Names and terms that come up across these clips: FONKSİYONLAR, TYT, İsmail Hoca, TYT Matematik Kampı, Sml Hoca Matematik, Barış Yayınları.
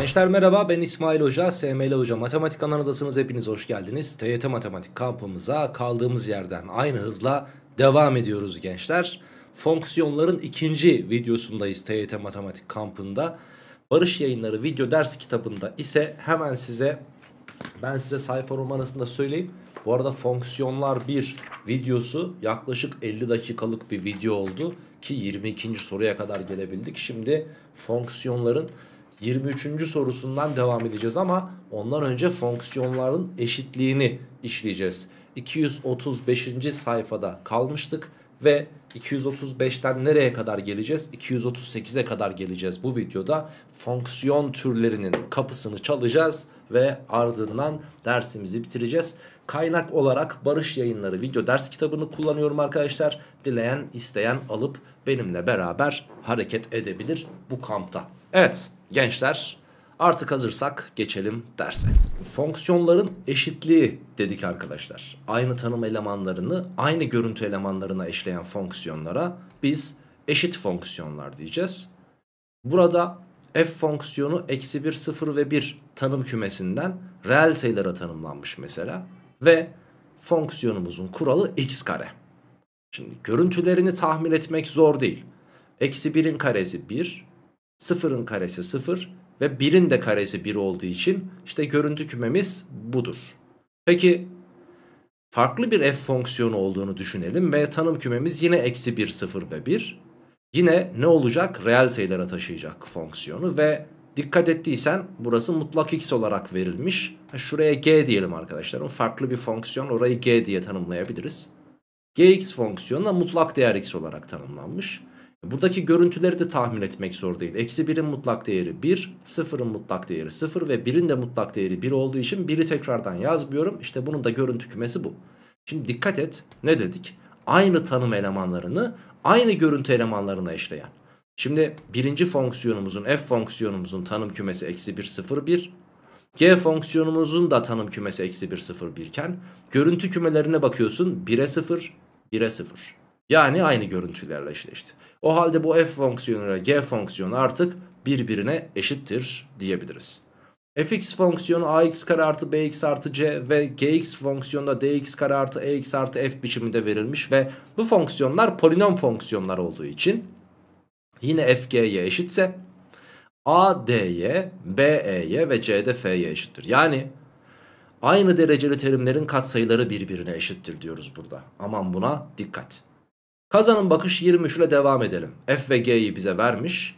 Gençler merhaba, ben İsmail Hoca, SML Hoca Matematik kanalındasınız. Hepiniz hoş geldiniz. TYT Matematik kampımıza kaldığımız yerden aynı hızla devam ediyoruz gençler. Fonksiyonların ikinci videosundayız TYT Matematik kampında. Barış Yayınları video ders kitabında ise hemen ben size sayfa numarasını da söyleyeyim. Bu arada fonksiyonlar 1 videosu yaklaşık 50 dakikalık bir video oldu ki 22. soruya kadar gelebildik. Şimdi fonksiyonların 23. sorusundan devam edeceğiz ama ondan önce fonksiyonların eşitliğini işleyeceğiz. 235. sayfada kalmıştık ve 235'ten nereye kadar geleceğiz? 238'e kadar geleceğiz. Bu videoda fonksiyon türlerinin kapısını çalacağız ve ardından dersimizi bitireceğiz. Kaynak olarak Barış Yayınları video ders kitabını kullanıyorum arkadaşlar. Dileyen, isteyen alıp benimle beraber hareket edebilir bu kampta. Evet gençler, artık hazırsak geçelim derse. Fonksiyonların eşitliği dedik arkadaşlar. Aynı tanım elemanlarını aynı görüntü elemanlarına eşleyen fonksiyonlara biz eşit fonksiyonlar diyeceğiz. Burada f fonksiyonu -1, 0 ve 1 tanım kümesinden reel sayılara tanımlanmış mesela. Ve fonksiyonumuzun kuralı x kare. Şimdi görüntülerini tahmin etmek zor değil. -1'in karesi 1, 0'ın karesi 0 ve 1'in de karesi 1 olduğu için işte görüntü kümemiz budur. Peki farklı bir f fonksiyonu olduğunu düşünelim ve tanım kümemiz yine -1, 0 ve 1. Yine ne olacak? Reel sayılara taşıyacak fonksiyonu ve dikkat ettiysen burası mutlak x olarak verilmiş. Şuraya g diyelim arkadaşlar. Farklı bir fonksiyon, orayı g diye tanımlayabiliriz. Gx fonksiyonu da mutlak değer x olarak tanımlanmış. Buradaki görüntüleri de tahmin etmek zor değil. -1'in mutlak değeri 1, 0'ın mutlak değeri 0 ve 1'in de mutlak değeri 1 olduğu için 1'i tekrardan yazmıyorum. İşte bunun da görüntü kümesi bu. Şimdi dikkat et, ne dedik? Aynı tanım elemanlarını aynı görüntü elemanlarına eşleyen. Şimdi birinci fonksiyonumuzun, f fonksiyonumuzun tanım kümesi -1, 0, 1. G fonksiyonumuzun da tanım kümesi -1, 0, 1 iken görüntü kümelerine bakıyorsun 1'e 0, 1'e 0. Yani aynı görüntülerle eşleşti. O halde bu f fonksiyonuyla g fonksiyonu artık birbirine eşittir diyebiliriz. Fx fonksiyonu ax² artı bx artı c ve gx fonksiyonu da dx² artı ex artı f biçiminde verilmiş ve bu fonksiyonlar polinom fonksiyonlar olduğu için yine f g'ye eşitse a d'ye, b e'ye ve c de f'ye eşittir. Yani aynı dereceli terimlerin katsayıları birbirine eşittir diyoruz burada. Aman buna dikkat. Kazanın bakış 23 ile devam edelim. F ve g'yi bize vermiş.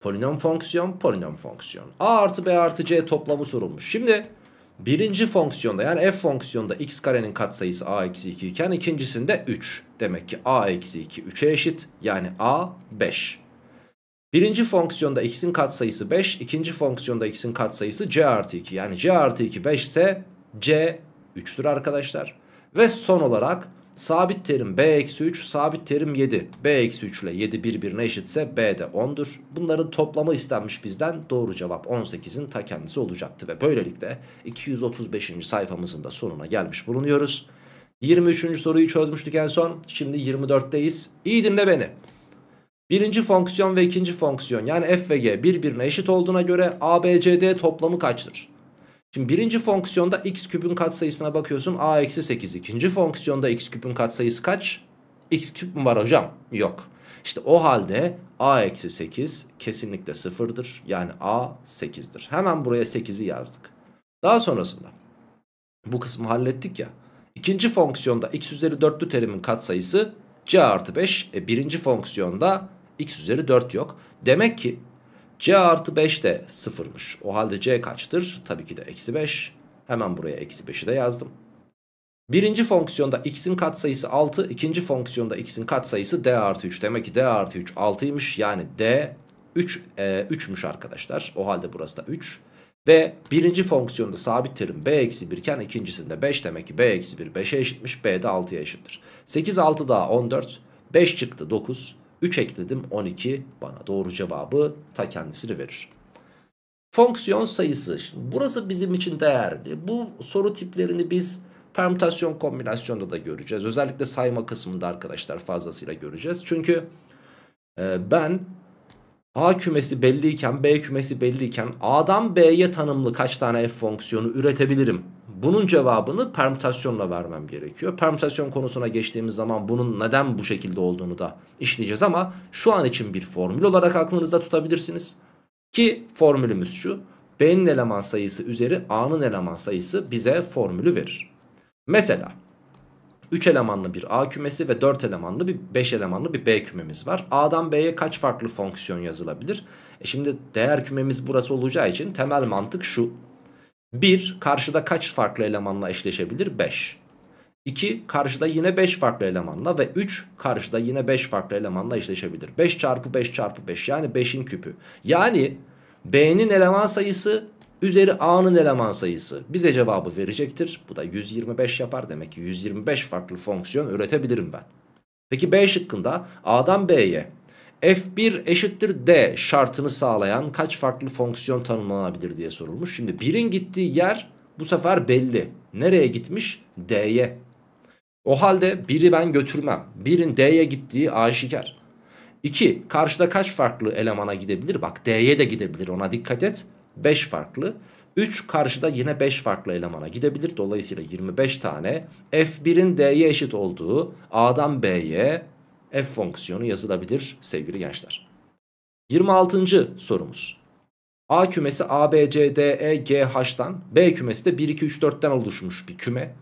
Polinom fonksiyon, polinom fonksiyon. A artı b artı c toplamı sorulmuş. Şimdi birinci fonksiyonda yani f fonksiyonda x karenin katsayısı a eksi 2 iken ikincisinde 3. Demek ki a eksi 2 3'e eşit. Yani a 5. Birinci fonksiyonda x'in katsayısı 5. İkinci fonksiyonda x'in katsayısı c artı 2. Yani c artı 2 5 ise c 3'tür arkadaşlar. Ve son olarak sabit terim b-3, sabit terim 7. b-3 ile 7 birbirine eşitse b de 10'dur. Bunların toplamı istenmiş bizden, doğru cevap 18'in ta kendisi olacaktı. Ve böylelikle 235. sayfamızın da sonuna gelmiş bulunuyoruz. 23. soruyu çözmüştük en son. Şimdi 24'teyiz. İyi dinle beni. Birinci fonksiyon ve ikinci fonksiyon yani f ve g birbirine eşit olduğuna göre abcd toplamı kaçtır? Şimdi birinci fonksiyonda x küpün katsayısına bakıyorsun a eksi 8. İkinci fonksiyonda x küpün katsayısı kaç? X küp mü var hocam? Yok. İşte o halde a eksi 8 kesinlikle 0'dır. Yani a 8'dir. Hemen buraya 8'i yazdık. Daha sonrasında bu kısmı hallettik ya. İkinci fonksiyonda x üzeri 4'lü terimin katsayısı c artı 5. Birinci fonksiyonda x üzeri 4 yok. Demek ki c artı 5 de 0'mış. O halde c kaçtır? Tabii ki de eksi 5. Hemen buraya eksi 5'i de yazdım. Birinci fonksiyonda x'in katsayısı 6. İkinci fonksiyonda x'in katsayısı d artı 3. Demek ki d artı 3 6'ymış. Yani d 3'müş arkadaşlar. O halde burası da 3. Ve birinci fonksiyonda sabit terim b eksi 1 iken ikincisinde 5. Demek ki b eksi 1 5'e eşitmiş. B de 6'ya eşittir. 8 6 daha 14. 5 çıktı 9. 3 ekledim 12 bana doğru cevabı ta kendisini verir. Fonksiyon sayısı. Şimdi burası bizim için değerli. Bu soru tiplerini biz permütasyon kombinasyonda da göreceğiz. Özellikle sayma kısmında arkadaşlar fazlasıyla göreceğiz. Çünkü ben A kümesi belliyken, B kümesi belliyken A'dan B'ye tanımlı kaç tane f fonksiyonu üretebilirim? Bunun cevabını permütasyonla vermem gerekiyor. Permütasyon konusuna geçtiğimiz zaman bunun neden bu şekilde olduğunu da işleyeceğiz ama şu an için bir formül olarak aklınızda tutabilirsiniz. Ki formülümüz şu: B'nin eleman sayısı üzeri A'nın eleman sayısı bize formülü verir. Mesela 3 elemanlı bir A kümesi ve 4 elemanlı bir 5 elemanlı bir B kümemiz var. A'dan B'ye kaç farklı fonksiyon yazılabilir? Şimdi değer kümemiz burası olacağı için temel mantık şu: 1. Karşıda kaç farklı elemanla eşleşebilir? 5. 2. Karşıda yine 5 farklı elemanla ve 3. Karşıda yine 5 farklı elemanla eşleşebilir. 5 çarpı 5 çarpı 5 yani 5'in küpü. Yani B'nin eleman sayısı üzeri A'nın eleman sayısı bize cevabı verecektir. Bu da 125 yapar. Demek ki 125 farklı fonksiyon üretebilirim ben. Peki B şıkkında A'dan B'ye F1 eşittir D şartını sağlayan kaç farklı fonksiyon tanımlanabilir diye sorulmuş. Şimdi 1'in gittiği yer bu sefer belli. Nereye gitmiş? D'ye. O halde 1'i ben götürmem. 1'in D'ye gittiği aşikar. 2. Karşıda kaç farklı elemana gidebilir? Bak D'ye de gidebilir, ona dikkat et. 5 farklı. 3. Karşıda yine 5 farklı elemana gidebilir. Dolayısıyla 25 tane F1'in D'ye eşit olduğu A'dan B'ye f fonksiyonu yazılabilir sevgili gençler. 26. sorumuz. A kümesi A, B, C, D, E, G, H'tan, B kümesi de 1, 2, 3, 4'ten oluşmuş bir küme.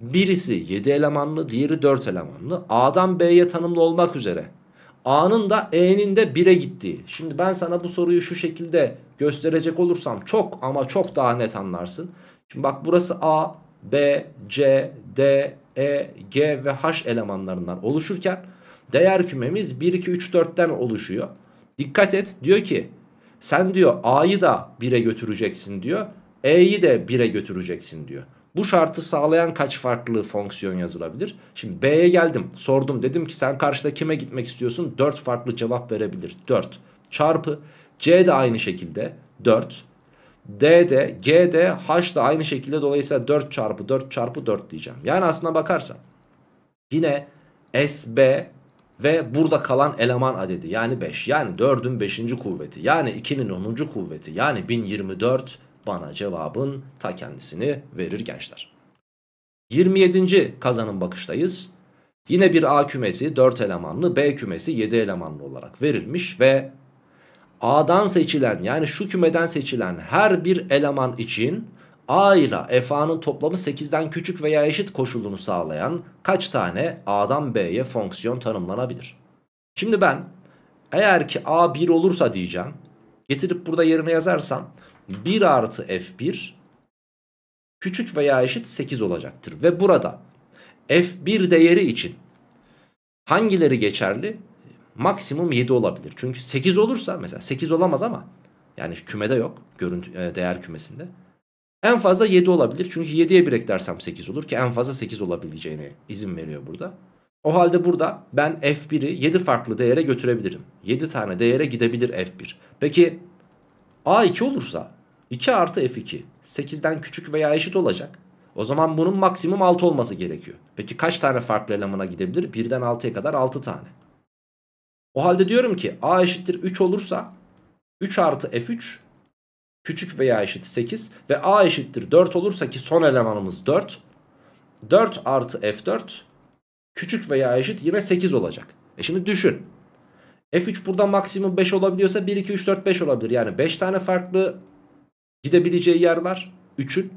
Birisi 7 elemanlı, diğeri 4 elemanlı. A'dan B'ye tanımlı olmak üzere A'nın da E'nin de 1'e gittiği. Şimdi ben sana bu soruyu şu şekilde gösterecek olursam çok ama çok daha net anlarsın. Şimdi bak, burası A, B, C, D, E, G ve H elemanlarından oluşurken değer kümemiz 1, 2, 3, 4'ten oluşuyor. Dikkat et, diyor ki sen diyor A'yı da 1'e götüreceksin diyor. E'yi de 1'e götüreceksin diyor. Bu şartı sağlayan kaç farklı fonksiyon yazılabilir? Şimdi B'ye geldim, sordum, dedim ki sen karşıda kime gitmek istiyorsun? 4 farklı cevap verebilir. 4 çarpı C de aynı şekilde 4. D de, G de, H de aynı şekilde. Dolayısıyla 4 çarpı 4 çarpı 4 diyeceğim. Yani aslına bakarsan yine SB ve burada kalan eleman adedi yani 5, yani 4'ün 5. kuvveti, yani 2'nin 10. kuvveti, yani 1024 bana cevabın ta kendisini verir gençler. 27. kazanım bakıştayız. Yine bir A kümesi 4 elemanlı, B kümesi 7 elemanlı olarak verilmiş ve A'dan seçilen, yani şu kümeden seçilen her bir eleman için A ile F'a'nın toplamı 8'den küçük veya eşit koşulunu sağlayan kaç tane A'dan B'ye fonksiyon tanımlanabilir? Şimdi ben eğer ki A 1 olursa diyeceğim, getirip burada yerine yazarsam 1 artı F1 küçük veya eşit 8 olacaktır. Ve burada F1 değeri için hangileri geçerli? Maksimum 7 olabilir. Çünkü 8 olursa mesela 8 olamaz ama yani kümede yok, görüntü değer kümesinde. En fazla 7 olabilir. Çünkü 7'ye 1 eklersem 8 olur ki en fazla 8 olabileceğine izin veriyor burada. O halde burada ben F1'i 7 farklı değere götürebilirim. 7 tane değere gidebilir F1. Peki A2 olursa 2 artı F2 8'den küçük veya eşit olacak. O zaman bunun maksimum 6 olması gerekiyor. Peki kaç tane farklı elemana gidebilir? 1'den 6'ya kadar 6 tane. O halde diyorum ki A eşittir 3 olursa 3 artı F3 küçük veya eşit 8 ve A eşittir 4 olursa ki son elemanımız 4. 4 artı F4 küçük veya eşit yine 8 olacak. Şimdi düşün. F3 burada maksimum 5 olabiliyorsa 1, 2, 3, 4, 5 olabilir. Yani 5 tane farklı gidebileceği yer var 3'ün.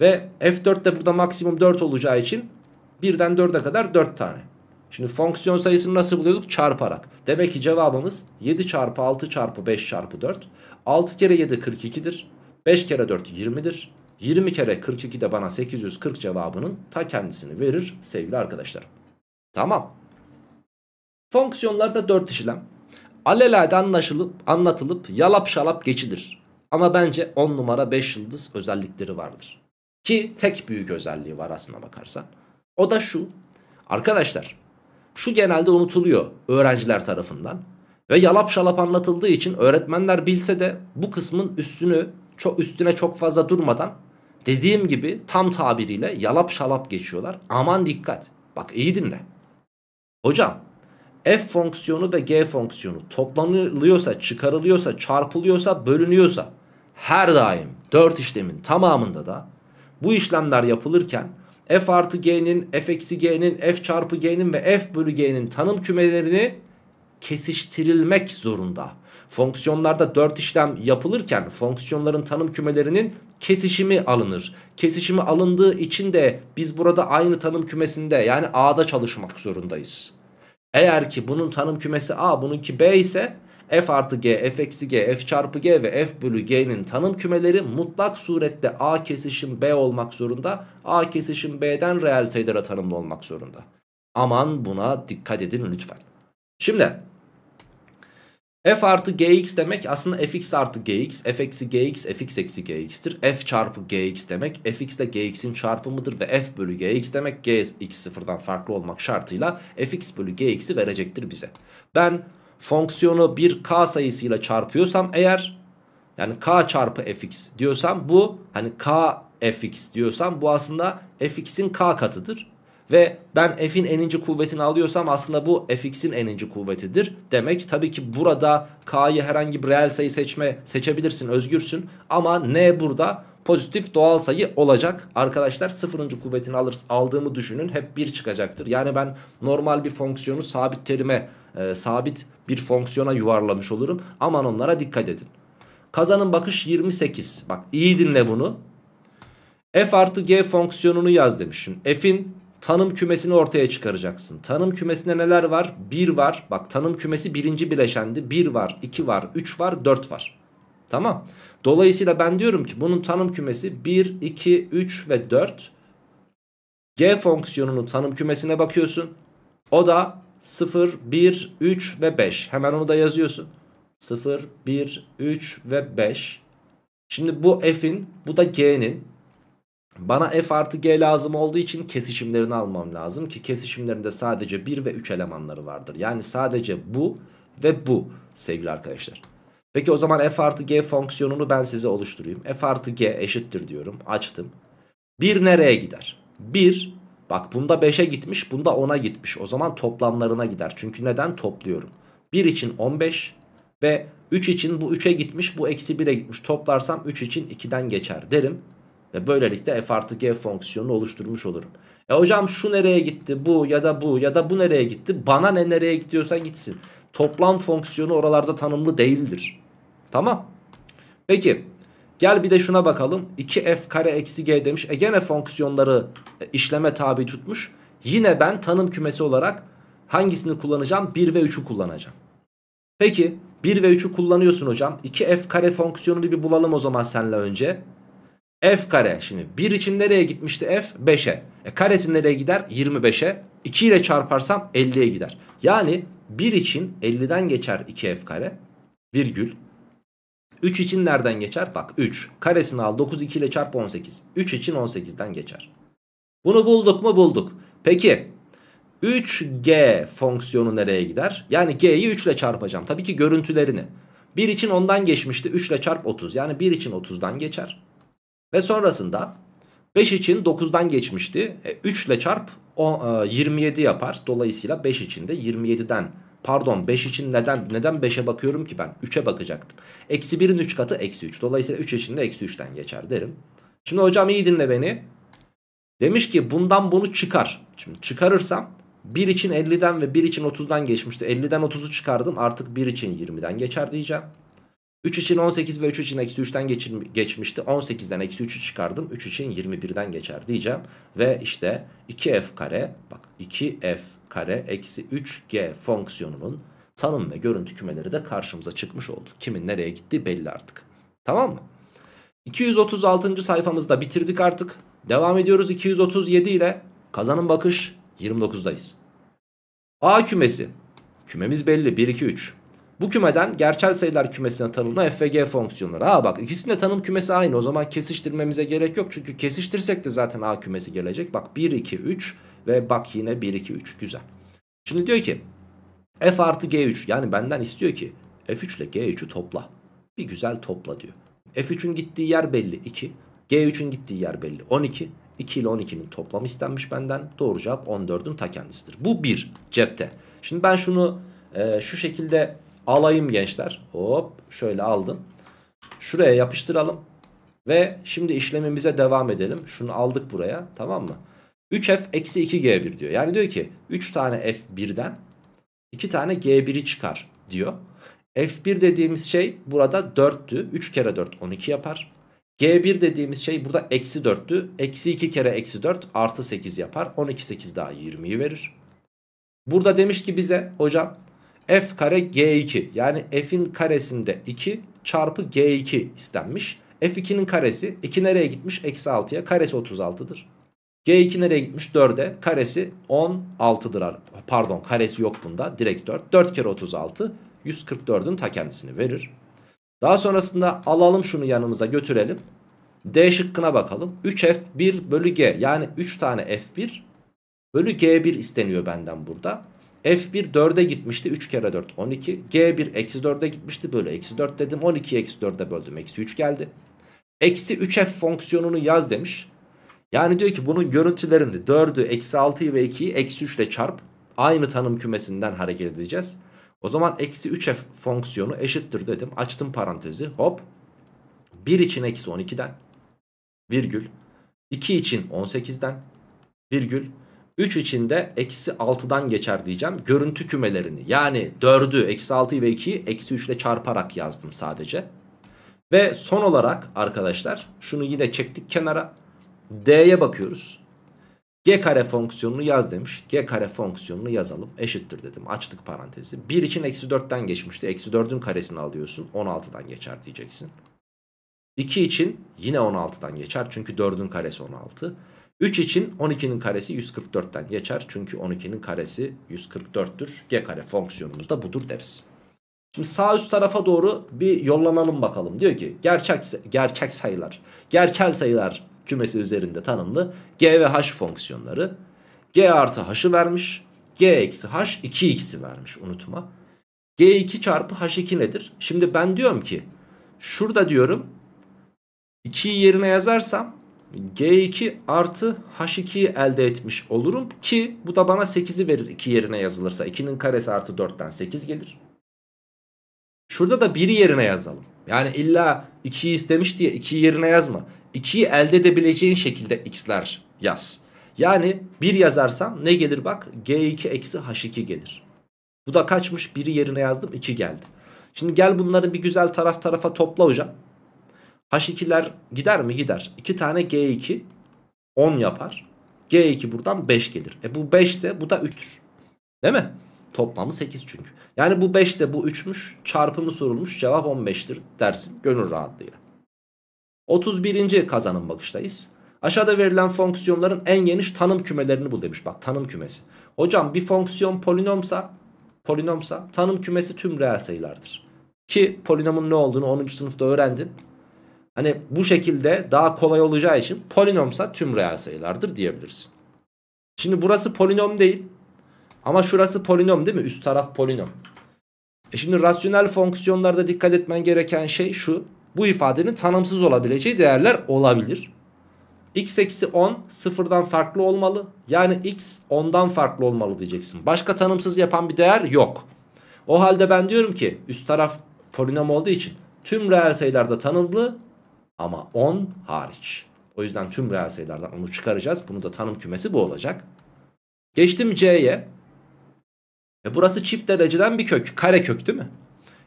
Ve F4 de burada maksimum 4 olacağı için 1'den 4'e kadar 4 tane. Şimdi fonksiyon sayısını nasıl buluyorduk? Çarparak. Demek ki cevabımız 7 çarpı 6 çarpı 5 çarpı 4. 6 kere 7 42'dir. 5 kere 4 20'dir. 20 kere 42 de bana 840 cevabının ta kendisini verir sevgili arkadaşlarım. Tamam. Fonksiyonlarda 4 işlem alelade anlatılıp yalap şalap geçilir. Ama bence 10 numara 5 yıldız özellikleri vardır. Ki tek büyük özelliği var aslına bakarsan. O da şu. Arkadaşlar, şu genelde unutuluyor öğrenciler tarafından. Ve yalap şalap anlatıldığı için öğretmenler bilse de bu kısmın üstüne çok fazla durmadan, dediğim gibi tam tabiriyle yalap şalap geçiyorlar. Aman dikkat. Bak iyi dinle. Hocam f fonksiyonu ve g fonksiyonu toplanılıyorsa, çıkarılıyorsa, çarpılıyorsa, bölünüyorsa her daim 4 işlemin tamamında da bu işlemler yapılırken f artı g'nin, f eksi g'nin, f çarpı g'nin ve f bölü g'nin tanım kümelerini kesiştirilmek zorunda. Fonksiyonlarda 4 işlem yapılırken fonksiyonların tanım kümelerinin kesişimi alınır. Kesişimi alındığı için de biz burada aynı tanım kümesinde, yani A'da çalışmak zorundayız. Eğer ki bunun tanım kümesi A, bununki B ise f artı g, f eksi g, f çarpı g ve f bölü g'nin tanım kümeleri mutlak surette A kesişim B olmak zorunda. A kesişim B'den reel sayılara tanımlı olmak zorunda. Aman buna dikkat edin lütfen. Şimdi f artı gx demek aslında fx artı gx, f eksi gx, fx eksi gx'tir. F çarpı gx demek fx ile gx'in çarpımıdır ve f bölü gx demek gx sıfırdan farklı olmak şartıyla fx bölü gx'i verecektir bize. Ben fonksiyonu bir k sayısıyla çarpıyorsam eğer, yani k çarpı fx diyorsam, bu hani k fx diyorsam bu aslında fx'in k katıdır. Ve ben f'in n'inci kuvvetini alıyorsam aslında bu fx'in n'inci kuvvetidir. Demek tabii ki burada k'yı herhangi bir reel sayı seçebilirsin, özgürsün. Ama n burada pozitif doğal sayı olacak. Arkadaşlar sıfırıncı kuvvetini aldığımı düşünün, hep 1 çıkacaktır. Yani ben normal bir fonksiyonu sabit terime, sabit bir fonksiyona yuvarlamış olurum. Aman onlara dikkat edin. Kazanın bakış 28. Bak iyi dinle bunu. F artı g fonksiyonunu yaz demişim. F'in tanım kümesini ortaya çıkaracaksın. Tanım kümesinde neler var? 1 var. Bak tanım kümesi birinci bileşendi. 1 var, 2 var, 3 var, 4 var. Tamam. Dolayısıyla ben diyorum ki bunun tanım kümesi 1, 2, 3 ve 4. G fonksiyonunun tanım kümesine bakıyorsun. O da 0, 1, 3 ve 5. Hemen onu da yazıyorsun. 0, 1, 3 ve 5. Şimdi bu f'in, bu da g'nin. Bana f artı g lazım olduğu için kesişimlerini almam lazım ki kesişimlerinde sadece 1 ve 3 elemanları vardır. Yani sadece bu ve bu sevgili arkadaşlar. Peki o zaman f artı g fonksiyonunu ben size oluşturayım. F artı g eşittir diyorum, açtım. 1 nereye gider? 1, bak bunda 5'e gitmiş, bunda 10'a gitmiş. O zaman toplamlarına gider. Çünkü neden? Topluyorum. 1 için 15 ve 3 için bu 3'e gitmiş, bu eksi 1'e gitmiş. Toplarsam 3 için 2'den geçer derim. Ve böylelikle f artı g fonksiyonunu oluşturmuş olurum. E hocam şu nereye gitti, bu ya da bu ya da bu nereye gitti? Bana ne, nereye gidiyorsa gitsin. Toplam fonksiyonu oralarda tanımlı değildir. Tamam. Peki gel bir de şuna bakalım. 2f kare eksi g demiş. E gene fonksiyonları işleme tabi tutmuş. Yine ben tanım kümesi olarak hangisini kullanacağım? 1 ve 3'ü kullanacağım. Peki 1 ve 3'ü kullanıyorsun hocam. 2f kare fonksiyonunu bir bulalım o zaman seninle önce. F kare, şimdi 1 için nereye gitmişti f? 5'e. Karesi nereye gider? 25'e. 2 ile çarparsam 50'ye gider. Yani 1 için 50'den geçer 2f kare virgül. 3 için nereden geçer? Bak 3. Karesini al, 9, 2 ile çarp 18. 3 için 18'den geçer. Bunu bulduk mu? Bulduk. Peki 3g fonksiyonu nereye gider? Yani g'yi 3 ile çarpacağım. Tabii ki görüntülerini. 1 için 10'dan geçmişti. 3 ile çarp 30. Yani 1 için 30'dan geçer. Ve sonrasında 5 için 9'dan geçmişti. 3 ile çarp 27 yapar. Dolayısıyla 5 için de 27'den, pardon 5 için neden 5'e bakıyorum ki ben? 3'e bakacaktım. Eksi 1'in 3 katı eksi 3. Dolayısıyla 3 için de eksi 3'ten geçer derim. Şimdi hocam iyi dinle beni. Demiş ki bundan bunu çıkar. Şimdi çıkarırsam 1 için 50'den ve 1 için 30'dan geçmişti. 50'den 30'u çıkardım, artık 1 için 20'den geçer diyeceğim. 3 için 18 ve 3 için eksi 3'ten geçmişti. 18'den eksi 3'ü çıkardım. 3 için 21'den geçer diyeceğim. Ve işte 2f kare, bak 2f kare eksi 3g fonksiyonunun tanım ve görüntü kümeleri de karşımıza çıkmış oldu. Kimin nereye gittiği belli artık. Tamam mı? 236. sayfamızda bitirdik artık. Devam ediyoruz 237 ile. Kazanın bakış 29'dayız. A kümesi. Kümemiz belli 1, 2, 3. Bu kümeden gerçel sayılar kümesine tanımlı f ve g fonksiyonları. Ha bak ikisinde tanım kümesi aynı. O zaman kesiştirmemize gerek yok. Çünkü kesiştirsek de zaten a kümesi gelecek. Bak 1, 2, 3 ve bak yine 1, 2, 3. Güzel. Şimdi diyor ki f artı g3. Yani benden istiyor ki f3 ile g3'ü topla. Bir güzel topla diyor. f3'ün gittiği yer belli 2. g3'ün gittiği yer belli 12. 2 ile 12'nin toplamı istenmiş benden. Doğru cevap 14'ün ta kendisidir. Bu bir cepte. Şimdi ben şunu şu şekilde alayım gençler. Hop şöyle aldım. Şuraya yapıştıralım. Ve şimdi işlemimize devam edelim. Şunu aldık buraya, tamam mı? 3f-2g1 diyor. Yani diyor ki 3 tane f1'den 2 tane g1'i çıkar diyor. f1 dediğimiz şey burada 4'tü. 3 kere 4 12 yapar. G1 dediğimiz şey burada eksi 4'tü. Eksi 2 kere eksi 4 artı 8 yapar. 12 8 daha 20'yi verir. Burada demiş ki bize hocam f kare g2, yani f'in karesinde 2 çarpı g2 istenmiş. f2'nin karesi 2 nereye gitmiş? Eksi 6'ya. Karesi 36'dır. G2 nereye gitmiş? 4'e. Karesi 16'dır. Pardon, karesi yok bunda. Direkt 4. 4 kere 36 144'ün ta kendisini verir. Daha sonrasında alalım şunu yanımıza götürelim. D şıkkına bakalım. 3F1 bölü G, yani 3 tane F1 bölü G1 isteniyor benden burada. F1 4'e gitmişti. 3 kere 4 12. G1 eksi 4'e gitmişti. Bölü eksi 4 dedim. 12'yi eksi 4'e böldüm. Eksi 3 geldi. Eksi 3F fonksiyonunu yaz demiş. Yani diyor ki bunun görüntülerini 4'ü, eksi 6'yı ve 2'yi eksi 3 ile çarp. Aynı tanım kümesinden hareket edeceğiz. O zaman eksi 3f fonksiyonu eşittir dedim. Açtım parantezi, hop. 1 için eksi 12'den virgül. 2 için 18'den virgül. 3 için de eksi 6'dan geçer diyeceğim. Görüntü kümelerini, yani 4'ü, eksi 6'yı ve 2'yi eksi 3 ile çarparak yazdım sadece. Ve son olarak arkadaşlar şunu yine çektik kenara. D'ye bakıyoruz. G kare fonksiyonunu yaz demiş. G kare fonksiyonunu yazalım. Eşittir dedim. Açtık parantezi. 1 için eksi 4'ten geçmişti. Eksi 4'ün karesini alıyorsun. 16'dan geçer diyeceksin. 2 için yine 16'dan geçer. Çünkü 4'ün karesi 16. 3 için 12'nin karesi 144'ten geçer. Çünkü 12'nin karesi 144'tür. G kare fonksiyonumuz da budur deriz. Şimdi sağ üst tarafa doğru bir yollanalım bakalım. Diyor ki gerçel sayılar kümesi üzerinde tanımlı g ve h fonksiyonları. G artı h'ı vermiş. G eksi h 2x'i vermiş, unutma. G2 çarpı h2 nedir? Şimdi ben diyorum ki şurada diyorum 2'yi yerine yazarsam G2 artı h2'yi elde etmiş olurum ki bu da bana 8'i verir 2 yerine yazılırsa. 2'nin karesi artı 4'ten 8 gelir. Şurada da 1'i yerine yazalım. Yani illa 2'yi istemiş diye 2'yi yerine yazma. 2'yi elde edebileceğin şekilde x'ler yaz. Yani 1 yazarsam ne gelir bak? G2 eksi h2 gelir. Bu da kaçmış? 1'i yerine yazdım, 2 geldi. Şimdi gel bunları bir güzel taraf tarafa topla hocam. H2'ler gider mi? Gider. 2 tane G2 10 yapar. G2 buradan 5 gelir. Bu 5 ise bu da 3'tür. Değil mi? Toplamı 8 çünkü. Yani bu 5 ise bu 3'müş. Çarpımı sorulmuş. Cevap 15'tir dersin gönül rahatlığıyla. 31. kazanım bakıştayız. Aşağıda verilen fonksiyonların en geniş tanım kümelerini bul demiş. Bak, tanım kümesi. Hocam bir fonksiyon polinomsa tanım kümesi tüm reel sayılardır. Ki polinomun ne olduğunu 10. sınıfta öğrendin. Hani bu şekilde daha kolay olacağı için polinomsa tüm reel sayılardır diyebilirsin. Şimdi burası polinom değil. Ama şurası polinom değil mi? Üst taraf polinom. Şimdi rasyonel fonksiyonlarda dikkat etmen gereken şey şu. Bu ifadenin tanımsız olabileceği değerler olabilir. X eksi 10 sıfırdan farklı olmalı. Yani x 10'dan farklı olmalı diyeceksin. Başka tanımsız yapan bir değer yok. O halde ben diyorum ki üst taraf polinom olduğu için tüm reel sayılarda tanımlı ama 10 hariç. O yüzden tüm reel sayılardan onu çıkaracağız. Bunu da tanım kümesi bu olacak. Geçtim C'ye. Burası çift dereceden bir kök. Karekök değil mi?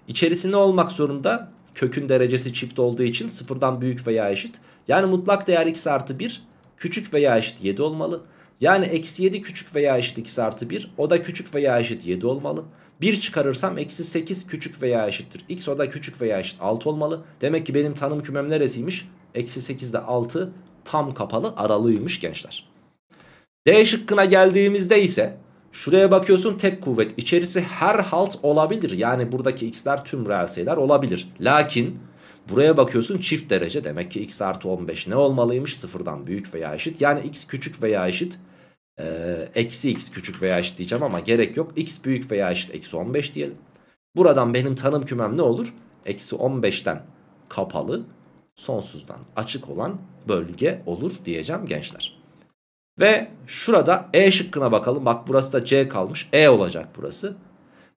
İçerisi ne olmak zorunda? Kökün derecesi çift olduğu için sıfırdan büyük veya eşit. Yani mutlak değer x artı 1 küçük veya eşit 7 olmalı. Yani eksi 7 küçük veya eşit x artı 1, o da küçük veya eşit 7 olmalı. 1 çıkarırsam eksi 8 küçük veya eşittir x, o da küçük veya eşit 6 olmalı. Demek ki benim tanım kümem neresiymiş? Eksi 8 ile 6 tam kapalı aralıymış gençler. D şıkkına geldiğimizde ise şuraya bakıyorsun, tek kuvvet içerisi her halt olabilir. Yani buradaki x'ler tüm reel sayılar olabilir. Lakin buraya bakıyorsun çift derece, demek ki x artı 15 ne olmalıymış? Sıfırdan büyük veya eşit. Yani x küçük veya eşit eksi x küçük veya eşit diyeceğim ama gerek yok. X büyük veya eşit eksi 15 diyelim. Buradan benim tanım kümem ne olur? Eksi 15'ten kapalı, sonsuzdan açık olan bölge olur diyeceğim gençler. Ve şurada E şıkkına bakalım. Bak burası da C kalmış. E olacak burası.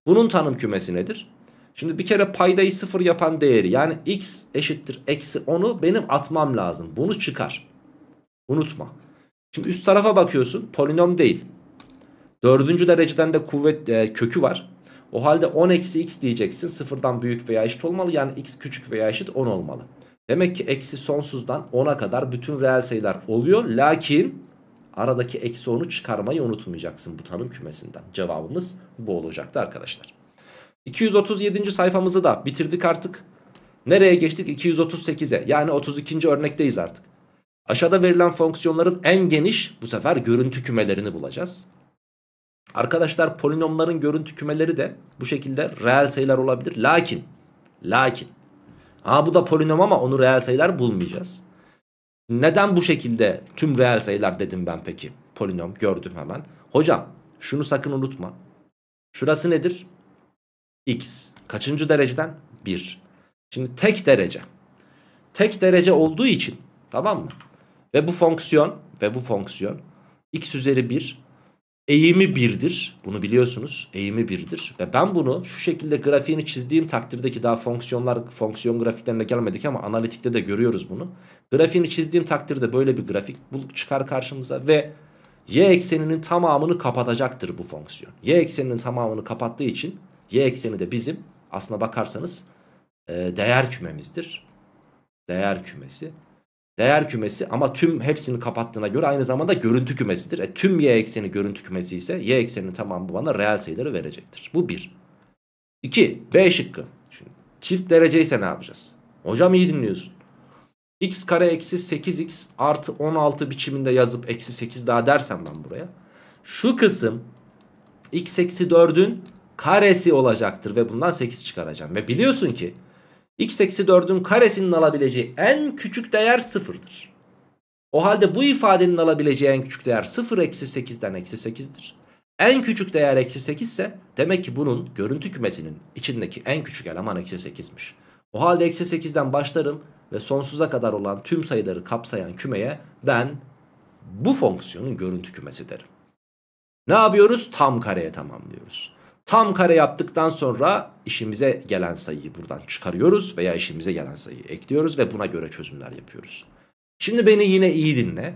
Bunun tanım kümesi nedir? Şimdi bir kere paydayı 0 yapan değeri, yani x eşittir eksi 10'u benim atmam lazım. Bunu çıkar. Unutma. Şimdi üst tarafa bakıyorsun. Polinom değil. 4. dereceden de kuvvet kökü var. O halde 10 eksi x diyeceksin. 0'dan büyük veya eşit olmalı. Yani x küçük veya eşit 10 olmalı. Demek ki eksi sonsuzdan 10'a kadar bütün reel sayılar oluyor. Lakin aradaki eksi 10'u çıkarmayı unutmayacaksın bu tanım kümesinden. Cevabımız bu olacaktı arkadaşlar. 237. sayfamızı da bitirdik artık. Nereye geçtik? 238'e. Yani 32. örnekteyiz artık. Aşağıda verilen fonksiyonların en geniş, bu sefer görüntü kümelerini bulacağız. Arkadaşlar polinomların görüntü kümeleri de bu şekilde reel sayılar olabilir. Lakin. Bu da polinom ama onu reel sayılar bulmayacağız. Neden bu şekilde tüm reel sayılar dedim ben peki? Polinom gördüm hemen. Hocam şunu sakın unutma. Şurası nedir? X. Kaçıncı dereceden? 1. Şimdi tek derece. Tek derece olduğu için, tamam mı? Ve bu fonksiyon x üzeri 1 eğimi 1'dir. Bunu biliyorsunuz. Eğimi 1'dir. Ve ben bunu şu şekilde grafiğini çizdiğim takdirde, ki daha fonksiyon grafiklerine gelmedik ama analitikte de görüyoruz bunu. Grafiğini çizdiğim takdirde böyle bir grafik çıkar karşımıza ve y ekseninin tamamını kapatacaktır bu fonksiyon. Y ekseninin tamamını kapattığı için y ekseni de bizim aslına bakarsanız değer kümemizdir. Değer kümesi. Değer kümesi ama tüm hepsini kapattığına göre aynı zamanda görüntü kümesidir. Tüm y ekseni görüntü kümesi ise y ekseninin tamamı bana reel sayıları verecektir. Bu 1. 2. B şıkkı. Şimdi çift derece ise ne yapacağız? Hocam iyi dinliyorsun. X kare eksi 8x artı 16 biçiminde yazıp eksi 8 daha dersem ben buraya. Şu kısım x eksi 4'ün karesi olacaktır ve bundan 8 çıkaracağım. Ve biliyorsun ki x eksi 4'ün karesinin alabileceği en küçük değer 0'dır. O halde bu ifadenin alabileceği en küçük değer 0 eksi 8'den eksi 8'dir. En küçük değer eksi 8 ise demek ki bunun görüntü kümesinin içindeki en küçük eleman eksi 8'miş. O halde eksi 8'den başlarım ve sonsuza kadar olan tüm sayıları kapsayan kümeye ben bu fonksiyonun görüntü kümesi derim. Ne yapıyoruz? Tam kareye tamamlıyoruz. Tam kare yaptıktan sonra işimize gelen sayıyı buradan çıkarıyoruz veya işimize gelen sayıyı ekliyoruz ve buna göre çözümler yapıyoruz. Şimdi beni yine iyi dinle.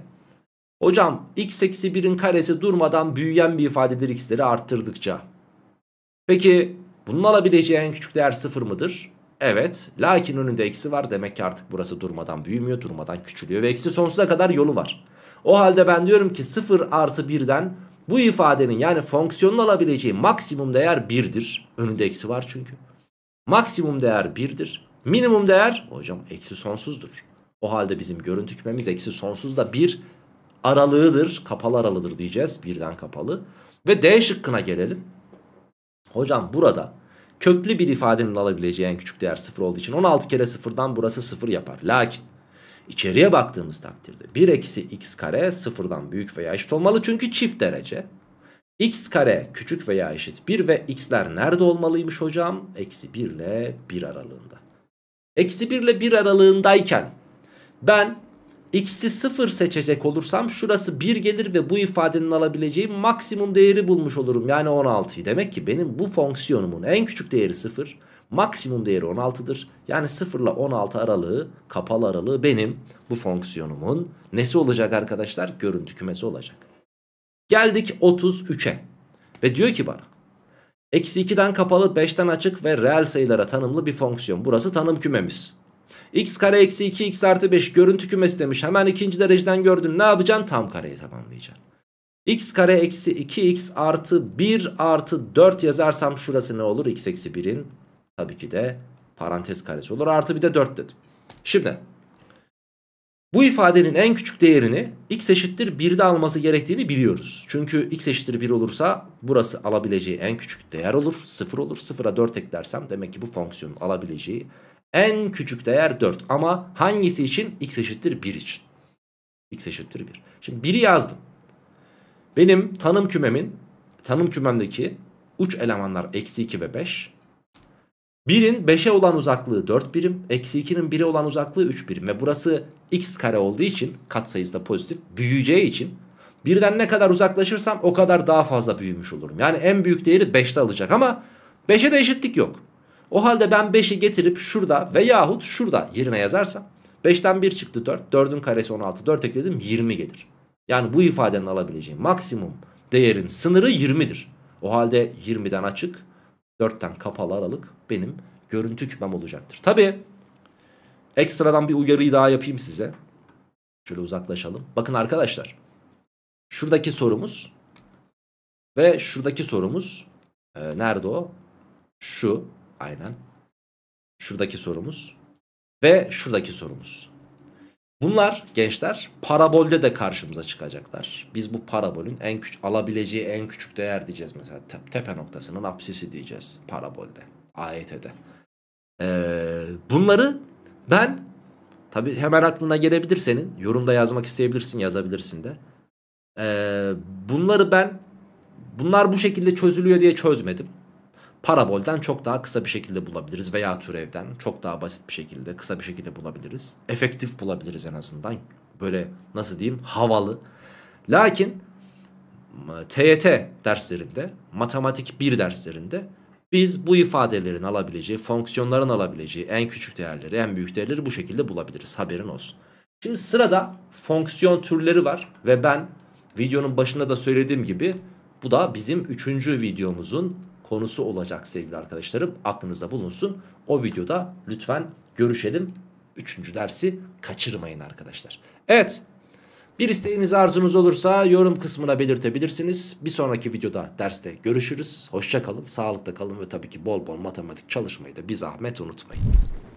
Hocam x eksi 1'in karesi durmadan büyüyen bir ifadedir x'leri arttırdıkça. Peki bunun alabileceği en küçük değer 0 mıdır? Evet. Lakin önünde eksi var. Demek ki artık burası durmadan büyümüyor, durmadan küçülüyor ve eksi sonsuza kadar yolu var. O halde ben diyorum ki 0 artı 1'den... Bu ifadenin, yani fonksiyonun alabileceği maksimum değer 1'dir. Önünde eksi var çünkü. Maksimum değer 1'dir. Minimum değer hocam eksi sonsuzdur. O halde bizim görüntü kümemiz eksi sonsuzda 1 aralığıdır. Kapalı aralığıdır diyeceğiz. Birden kapalı. Ve D şıkkına gelelim. Hocam burada köklü bir ifadenin alabileceği en küçük değer 0 olduğu için 16 kere 0'dan burası 0 yapar. Lakin İçeriye baktığımız takdirde 1 eksi x kare 0'dan büyük veya eşit olmalı çünkü çift derece. X kare küçük veya eşit 1 ve x'ler nerede olmalıymış hocam? Eksi 1 ile 1 aralığında. Eksi 1 ile 1 aralığındayken ben x'i 0 seçecek olursam şurası 1 gelir ve bu ifadenin alabileceği maksimum değeri bulmuş olurum. Yani 16'yı. Demek ki benim bu fonksiyonumun en küçük değeri 0. Maksimum değeri 16'dır. Yani 0 ile 16 aralığı, kapalı aralığı benim bu fonksiyonumun nesi olacak arkadaşlar? Görüntü kümesi olacak. Geldik 33'e. Ve diyor ki bana eksi 2'den kapalı, 5'ten açık ve reel sayılara tanımlı bir fonksiyon. Burası tanım kümemiz. X kare eksi 2 x artı 5 görüntü kümesi demiş. Hemen ikinci dereceden gördün. Ne yapacaksın? Tam kareyi tamamlayacaksın. X kare eksi 2 x artı 1 artı 4 yazarsam şurası ne olur? X eksi 1'in tabii ki de parantez karesi olur. Artı bir de 4 dedim. Şimdi bu ifadenin en küçük değerini x eşittir 1'de alması gerektiğini biliyoruz. Çünkü x eşittir 1 olursa burası alabileceği en küçük değer olur. 0 olur. 0'a 4 eklersem demek ki bu fonksiyonun alabileceği en küçük değer 4. Ama hangisi için? X eşittir 1 için. X eşittir 1. Şimdi 1'i yazdım. Benim tanım kümemdeki uç elemanlar eksi 2 ve 5. 1'in 5'e olan uzaklığı 4 birim. Eksi 2'nin 1'e olan uzaklığı 3 birim. Ve burası x kare olduğu için, katsayısı da pozitif, büyüyeceği için Birden ne kadar uzaklaşırsam o kadar daha fazla büyümüş olurum. Yani en büyük değeri 5'te alacak ama 5'e de eşitlik yok. O halde ben 5'i getirip şurada veyahut şurada yerine yazarsam 5'ten 1 çıktı 4. 4'ün karesi 16. 4 ekledim 20 gelir. Yani bu ifadenin alabileceği maksimum değerin sınırı 20'dir. O halde 20'den açık, 4'ten kapalı aralık benim görüntü kümem olacaktır. Tabii ekstradan bir uyarıyı daha yapayım size. Şöyle uzaklaşalım. Bakın arkadaşlar. Şuradaki sorumuz ve şuradaki sorumuz nerede o? Şu aynen. Şuradaki sorumuz ve şuradaki sorumuz. Bunlar gençler parabolde de karşımıza çıkacaklar. Biz bu parabolün en küçük alabileceği en küçük değer diyeceğiz mesela. Tepe noktasının apsisi diyeceğiz parabolde. AYT'de. Bunları ben tabii hemen aklına gelebilir senin. Yorumda yazmak isteyebilirsin, yazabilirsin de. Bunlar bu şekilde çözülüyor diye çözmedim. Parabolden çok daha kısa bir şekilde bulabiliriz veya türevden çok daha basit bir şekilde, kısa bir şekilde bulabiliriz. Efektif bulabiliriz en azından. Böyle nasıl diyeyim, havalı. Lakin TYT derslerinde, matematik 1 derslerinde biz bu ifadelerin alabileceği, fonksiyonların alabileceği en küçük değerleri, en büyük değerleri bu şekilde bulabiliriz. Haberin olsun. Şimdi sırada fonksiyon türleri var ve ben videonun başında da söylediğim gibi bu da bizim 3. videomuzun konusu olacak sevgili arkadaşlarım. Aklınızda bulunsun. O videoda lütfen görüşelim. 3. dersi kaçırmayın arkadaşlar. Evet. Bir isteğiniz, arzunuz olursa yorum kısmına belirtebilirsiniz. Bir sonraki videoda, derste görüşürüz. Hoşça kalın, sağlıkta kalın ve tabii ki bol bol matematik çalışmayı da bir zahmet unutmayın.